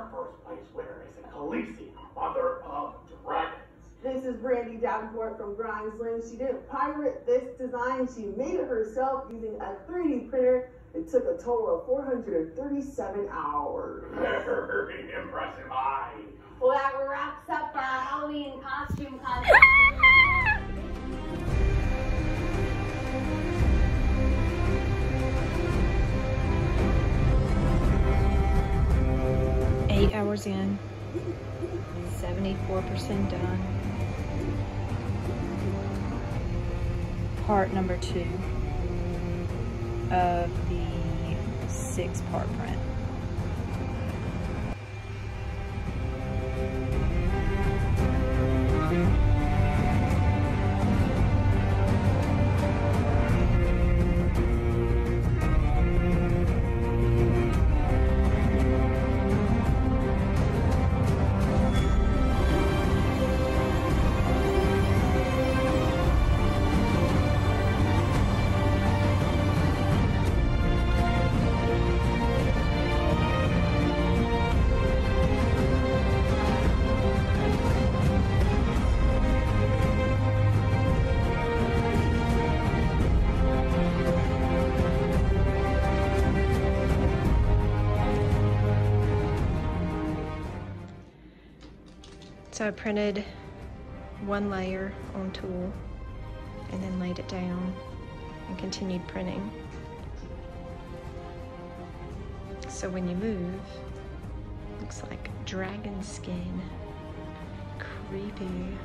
our first place winner is a Khalessi, mother of dragons. This is Brandy Davenport from Grimesland. She didn't pirate this design. She made it herself using a 3D printer. It took a total of 437 hours. Very impressive eye. Well, that wraps up our Halloween costume contest. Hours in, 74% done. Part number 2 of the 6-part print. So I printed one layer on tulle and then laid it down and continued printing. So when you move, it looks like dragon skin. Creepy.